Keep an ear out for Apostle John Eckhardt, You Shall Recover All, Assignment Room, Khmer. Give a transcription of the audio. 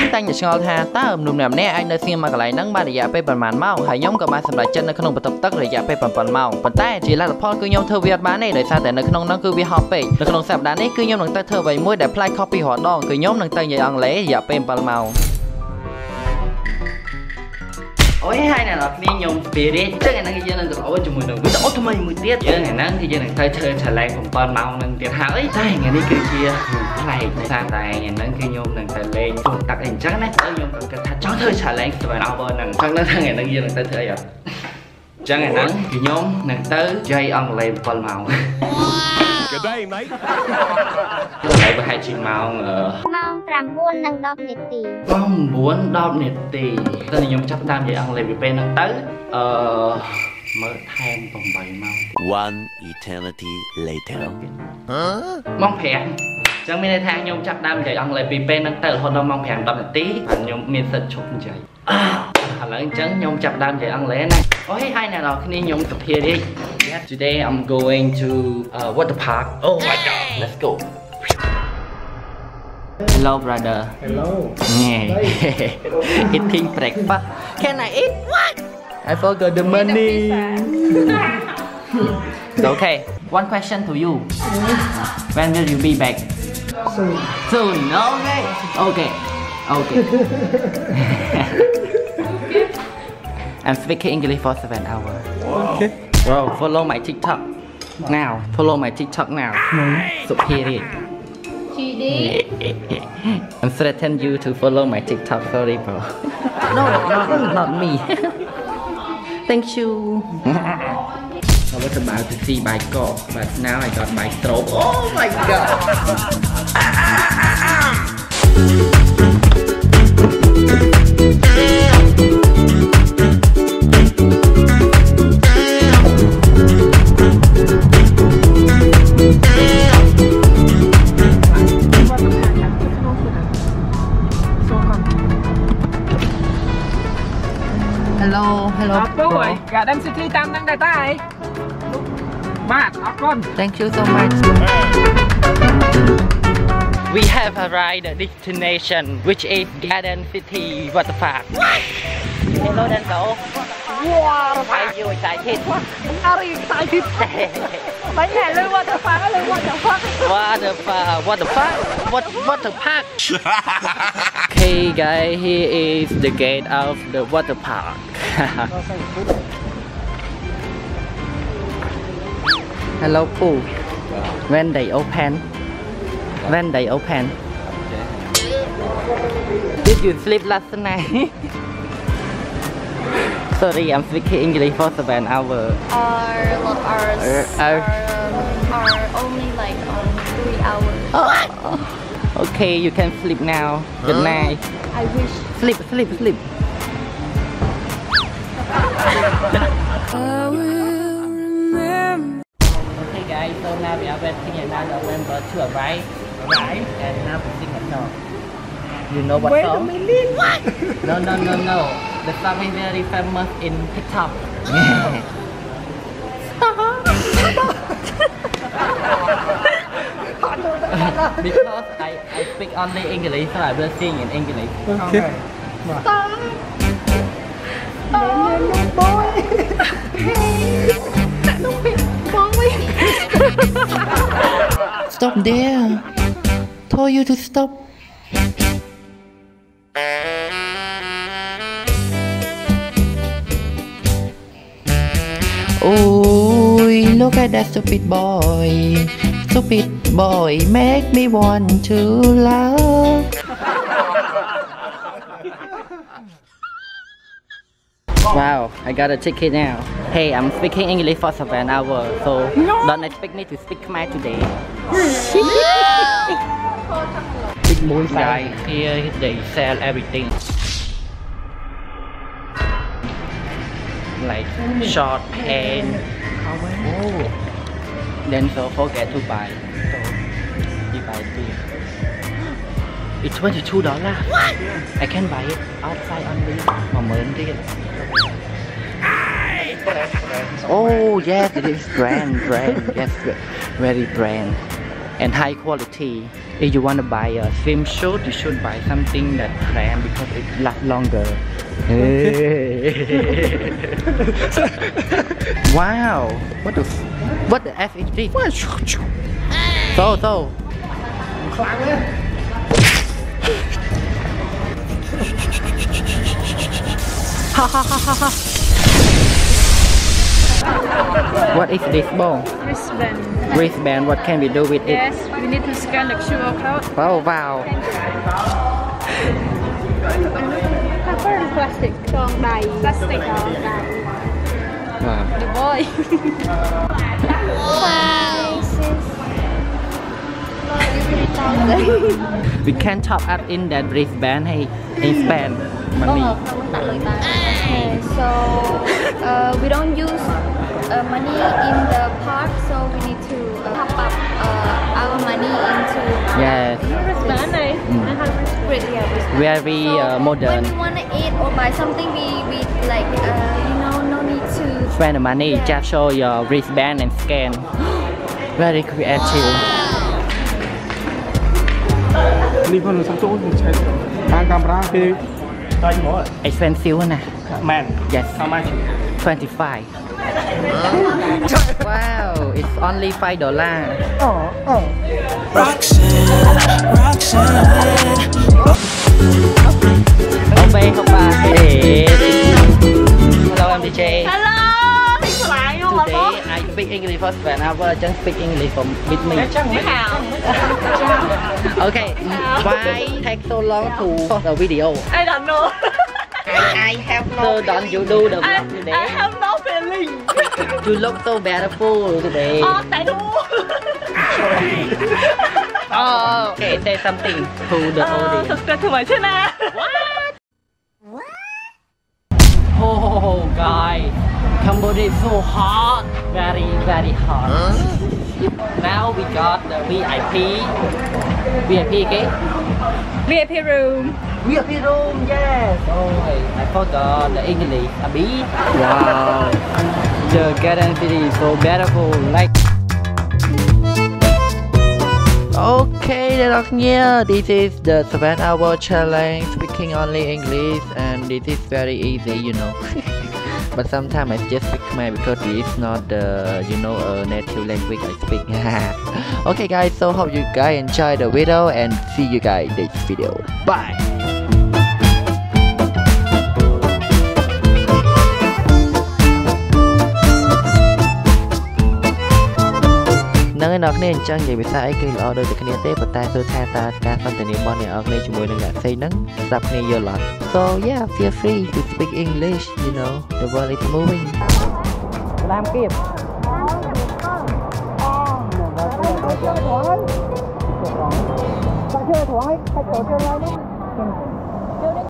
ตั้งแต่จะชงท่าตาหนุ่มแนมแน่ไอ้เนซีมาไกลนั่งบาระยะไปประมาณเมาหายย่อมกับมาสำหรับเจนในขนมปตักตักระยะไปปั่นเมาปั่นแต่จีรัตพรคือยมเธอเวียดมาในในซาแต่ในขนมนั่งคือวิฮอปเป้ในขนมแสบด้านนี้คือยมหนังตาเธอใบมวยแต่พลายข้อปีหัวดองคือยมหนังตาใหญ่อังเล่อย่าเป็นปั่นเมาโอ้ยให้น่ะหรอกนี่ยมปีริเจ้าไงนั่งกินเยอะนั่งก็เอาไว้จมูกหนึ่งแต่โอ้ทำไมมือเตี้ยเยอะไงนั่งกินเยอะนั่งเคยเธอฉลาดผมตอนเมาหนึ่งเตี้ยหาเอ้ยใช่ไงนี่คือเชียร์ใครซาตายไงนั่งคือยมหนึ่งแต่เลนจนตักเองจังนะเอ้ยยมตักถ้าจ้องเธอฉลาดสบายเอาบอลหนึ่งจังนั่งไงนั่งเยอะนั่งแต่เธออย่างจังไงนั่งคือยมหนึ่งเต้ยใจอังเลยบอลเมาก็ได้ไหมอะไรไปให้ชิมเมาเหรอเมาตามบ้วนนั่งดอบเน็ตตีบ้องบ้วนดอบเน็ตตีตอนนี้ยมจับตามใจอังเลยไปเป็นนั่งเต้ยเมื่อแทนตรงใบเมา One eternity later มองแผนจังไม่ได้แทงยมจับตามใจอังเลยไปเป็นนั่งเต้ยคนเรามองแผนดอบเน็ตตีผ่านยมมีสัจชุกใจหลังจากยมจับตามใจอังเลยนะโอ้ยให้เนี่ยเราคืนนี้ยมกับเพียดิToday I'm going to water park. Oh my god! Let's go. Hello, brother. Hello. Eating breakfast. Can I eat? What? I forgot the money. Okay. One question to you. When will you be back? Soon. Soon. Okay. Okay. Okay. I'm speaking English for 7 hours. Okay.Bro, follow my TikTok now. Follow my TikTok now. Superior. She did. I'm threatening you to follow my TikTok. Sorry, bro. No, not me. Thank you. I was about to see my golf, but now I got my stroke. Oh my god. Dạ đem suy thi tam đang đại tài Mát, áo con Thank you so much We have arrived at destination which is Garden City Water Park What? Hello Denzel Water Park Are you excited? Are you excited? Bánh này lên Water Park, lên Water Park Water Park, Water Park, Water Park Okay guys, here is the gate of the water park Hello pool. When they open? When they open? Did you sleep last night? Sorry, I'm speaking English for 7 hours. Are only like 3 hours. Oh. Okay, you can sleep now. Good night. I wish. Sleep. Okay guys, so now we are waiting another member to arrive, and now we sing a song. You know what song? Wait a minute, what? No. The song is very famous in TikTok. Because I speak only English, so I will sing in English. Okay. Stop there! Told you to stop. Oh, look at that stupid boy. Stupid boy, make me want to laugh.Wow, I got a ticket now. Hey, I'm speaking English for 7 hours, so don't expect me to speak Khmer today. Big boy guys, here they sell everything. Like short pants. Oh. Then so forget to buy. So if I do, it's $22. What? I can buy it outside only for $1. Oh yes, it is brand, yes, very brand. and high quality. If you want to buy a film shoot, you should buy something that brand because it lasts longer. Wow, what the F is this? So. What is this ball? Wristband. What can we do with it? Yes, we need to scan the QR code. Oh wow. Copper and plastic. Plastic. Wow. The boy. Wow. We can top up in that wristband. Hey, wristband. Money. Okay, so we don't use money in the park, so we need to top up our money into very modern. When we want to eat or buy something, we like no need to spend the money. Yeah. Just show your wristband and scan. Very creative. Wow. Expensive na. Man. Yes. How much? 25. Wow, it's only $5. Oh. Roxanne. Hello, I'm DJ. Hello. Today I speak English first, and I will just speak English with me. Okay, why take so long to the video? I don't know. I have no. So don't you do the vlog today? I have no feeling. You look so beautiful today. Oh, thank you. Oh, okay. Say something to the audience. Subscribe to my channel. What? Oh, guys. Cambodia is so hot, very hot. Now we got the VIP, okay? VIP room, yes. Oh, I forgot the English a bit. Wow, the garden city is so beautiful. Like. Okay, this is the 7-hour challenge, speaking only English, and this is very easy, But sometimes I just speak Khmer because it's not the native language I speak. Okay guys, so hope you guys enjoy the video and see you guys next video. Bye. Nâng lên nọc nên chẳng dễ bị xa ấy kinh lọ đôi từ kinh tế và ta tôi thay ta ta phân tình niệm bọn này ọc nên chúng mùi nâng đã xây nâng dập này giờ lọt. So yeah, feel free to speak English, the world is moving. Làm kịp. Tại chơi thoái, tại chơi thoái.